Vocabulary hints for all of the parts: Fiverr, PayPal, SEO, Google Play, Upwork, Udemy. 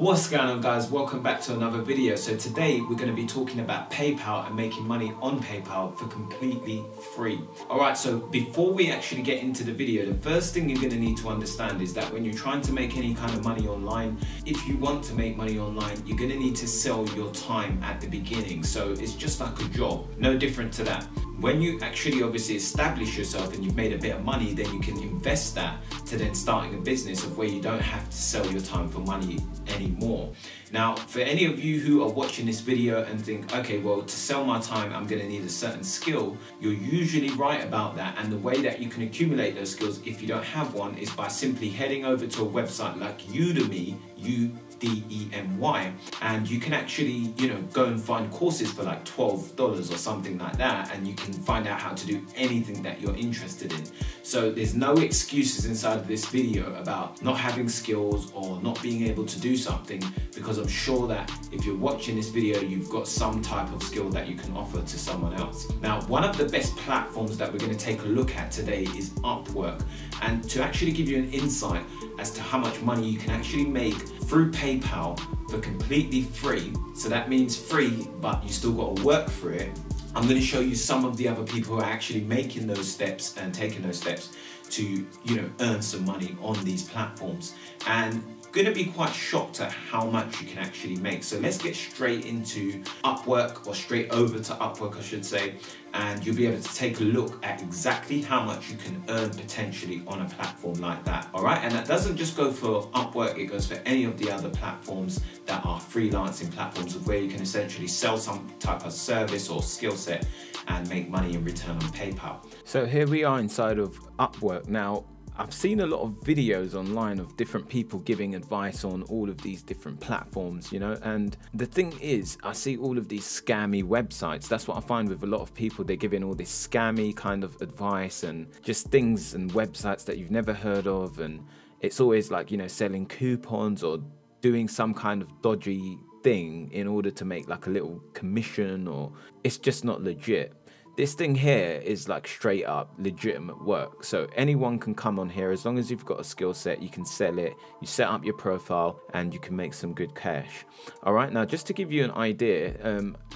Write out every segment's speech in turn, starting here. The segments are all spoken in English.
What's going on, guys? Welcome back to another video. So today we're going to be talking about PayPal and making money on PayPal for completely free. Alright, so before we actually get into the video, the first thing you're going to need to understand is that when you're trying to make any kind of money online, if you want to make money online, you're going to need to sell your time at the beginning. So it's just like a job, no different to that. When you actually obviously establish yourself and you've made a bit of money, then you can invest that to then starting a business of where you don't have to sell your time for money anymore. Now, for any of you who are watching this video and think, okay, well, to sell my time, I'm gonna need a certain skill, you're usually right about that. And the way that you can accumulate those skills, if you don't have one, is by simply heading over to a website like Udemy, U-D-E-M-Y, and you can actually, you know, go and find courses for like $12 or something like that, and you can find out how to do anything that you're interested in. So there's no excuses inside of this video about not having skills or not being able to do something, because I'm sure that if you're watching this video, you've got some type of skill that you can offer to someone else. Now, one of the best platforms that we're going to take a look at today is Upwork, and to actually give you an insight as to how much money you can actually make through PayPal for completely free. So that means free, but you still got to work for it. I'm going to show you some of the other people who are actually making those steps and taking those steps to, you know, earn some money on these platforms, and going to be quite shocked at how much you can actually make. So let's get straight into Upwork, or straight over to Upwork I should say, and you'll be able to take a look at exactly how much you can earn potentially on a platform like that. All right, and that doesn't just go for Upwork, it goes for any of the other platforms that are freelancing platforms, of where you can essentially sell some type of service or skill set and make money in return on PayPal. So here we are inside of Upwork. Now, I've seen a lot of videos online of different people giving advice on all of these different platforms, you know, and the thing is, I see all of these scammy websites. That's what I find with a lot of people. They're giving all this scammy kind of advice and just things and websites that you've never heard of. And it's always like, you know, selling coupons or doing some kind of dodgy thing in order to make like a little commission, or it's just not legit. This thing here is like straight up legitimate work. So anyone can come on here, as long as you've got a skill set, you can sell it, you set up your profile, and you can make some good cash. All right, now just to give you an idea,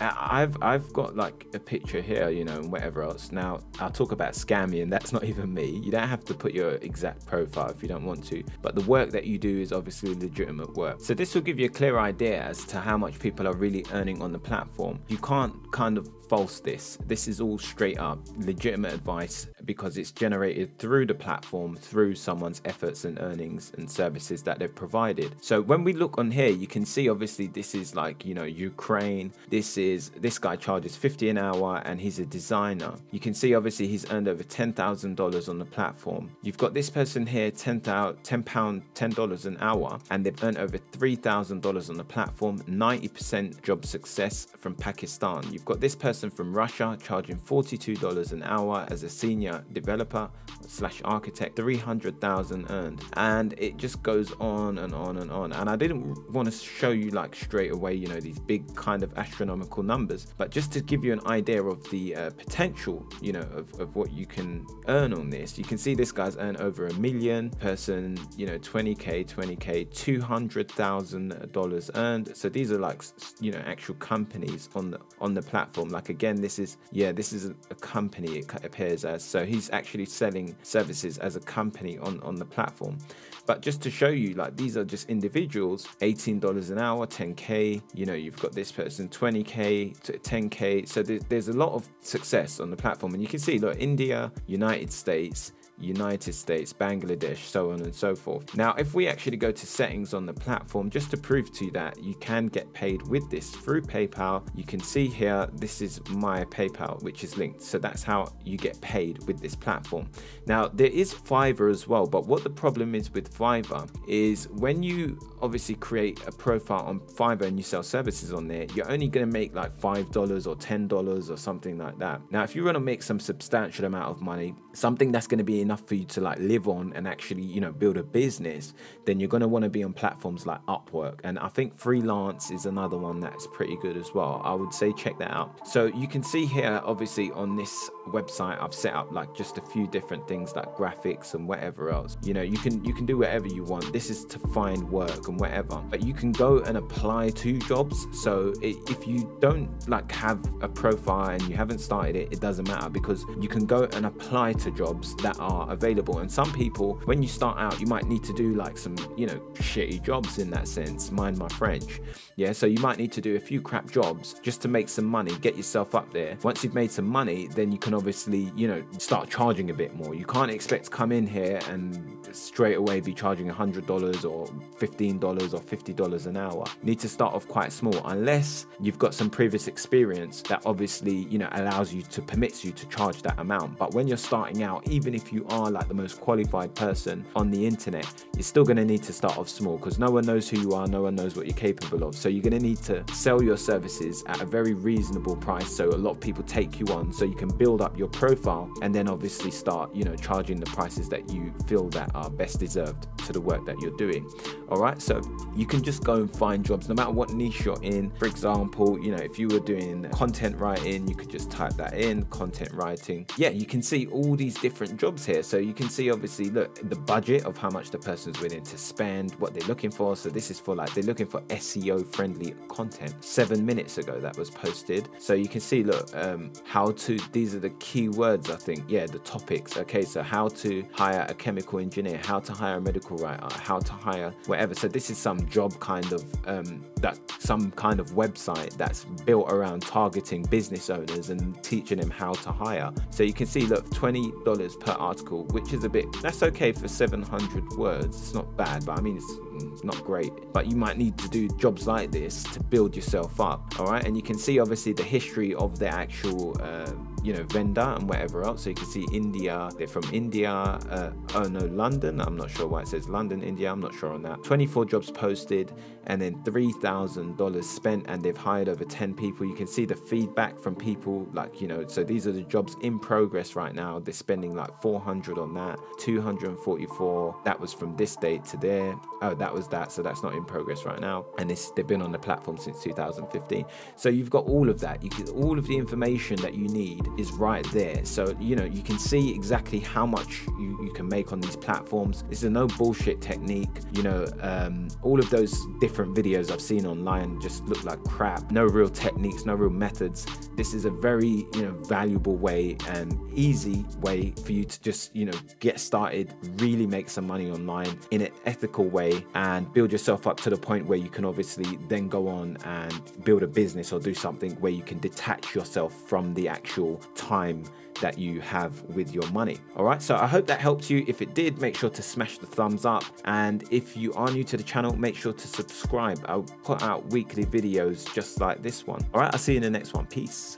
I've got like a picture here, you know, and whatever else. Now I'll talk about scammy, and that's not even me. You don't have to put your exact profile if you don't want to, but the work that you do is obviously legitimate work. So this will give you a clear idea as to how much people are really earning on the platform. You can't kind of false this. This is all straight up legitimate advice, because it's generated through the platform, through someone's efforts and earnings and services that they've provided. So when we look on here, you can see obviously this is like, you know, Ukraine. This guy charges $50 an hour, and he's a designer. You can see obviously he's earned over $10,000 on the platform. You've got this person here, $10 an hour, and they've earned over $3,000 on the platform, 90% job success, from Pakistan. You've got this person from Russia charging $42 an hour as a senior developer slash architect, 300,000 earned, and it just goes on and on and on. And I didn't want to show you like straight away, you know, these big kind of astronomical numbers, but just to give you an idea of the potential, you know, of what you can earn on this. You can see this guy's earned over $1 million, person, you know, 20k, $200,000 earned. So these are like, you know, actual companies on the platform. Like again, this is a company it appears as. So he's actually selling services as a company on the platform. But just to show you, like, these are just individuals, $18 an hour, 10k, you know, you've got this person, 20k to 10k. So there's a lot of success on the platform, and you can see, look, India, United States, Bangladesh, so on and so forth. Now, if we actually go to settings on the platform, just to prove to you that you can get paid with this through PayPal, you can see here, this is my PayPal, which is linked. So that's how you get paid with this platform. Now, there is Fiverr as well, but what the problem is with Fiverr is when you obviously create a profile on Fiverr and you sell services on there, you're only going to make like $5 or $10 or something like that. Now, if you want to make some substantial amount of money, something that's going to be enough for you to like live on and actually, you know, build a business, then you're going to want to be on platforms like Upwork. And I think freelance is another one that's pretty good as well. I would say check that out. So you can see here, obviously on this website I've set up like just a few different things like graphics and whatever else. You know, you can do whatever you want. This is to find work and whatever, but you can go and apply to jobs. So if you don't like have a profile and you haven't started it, it doesn't matter, because you can go and apply to jobs that are available. And some people, when you start out, you might need to do like some, you know, shitty jobs in that sense, mind my French. Yeah, so you might need to do a few crap jobs just to make some money, get yourself up there. Once you've made some money, then you can obviously, you know, start charging a bit more. You can't expect to come in here and straight away be charging $100 or $15 or $50 an hour. You need to start off quite small, unless you've got some previous experience that obviously, you know, allows you to, permits you to charge that amount. But when you're starting out, even if you are like the most qualified person on the internet, you're still going to need to start off small, because no one knows who you are, no one knows what you're capable of. So you're going to need to sell your services at a very reasonable price, so a lot of people take you on, so you can build up your profile and then obviously start, you know, charging the prices that you feel that are best deserved to the work that you're doing. All right, so you can just go and find jobs no matter what niche you're in. For example, you know, if you were doing content writing, you could just type that in, content writing. Yeah, you can see all these different jobs here, so you can see obviously, look, the budget of how much the person's willing to spend, what they're looking for. So this is for like, they're looking for SEO friendly content. 7 minutes ago that was posted, so you can see, look, how to, these are the keywords, I think. Yeah, the topics. Okay, so how to hire a chemical engineer, how to hire a medical writer, how to hire whatever. So this is some job kind of that some kind of website that's built around targeting business owners and teaching them how to hire. So you can see, look, $20 per article, which is a bit, that's okay for 700 words. It's not bad, but I mean, it's not great, but you might need to do jobs like this to build yourself up. All right, and you can see obviously the history of the actual you know, vendor and whatever else. So you can see India, they're from India, oh no, London. I'm not sure why it says London, India, I'm not sure on that. 24 jobs posted, and then $3,000 spent, and they've hired over 10 people. You can see the feedback from people, like, you know, so these are the jobs in progress right now. They're spending like 400 on that, 244, that was from this date to there. Oh, that was that, so that's not in progress right now. And this, they've been on the platform since 2015. So you've got all of that, you get all of the information that you need is right there. So, you know, you can see exactly how much you can make on these platforms. This is a no bullshit technique. You know, all of those different videos I've seen online just look like crap. No real techniques, no real methods. This is a very, you know, valuable way and easy way for you to just, you know, get started, really make some money online in an ethical way and build yourself up to the point where you can obviously then go on and build a business or do something where you can detach yourself from the actual time that you have with your money. All right, so I hope that helps you. If it did, make sure to smash the thumbs up, and if you are new to the channel, make sure to subscribe. I'll put out weekly videos just like this one. All right, I'll see you in the next one. Peace.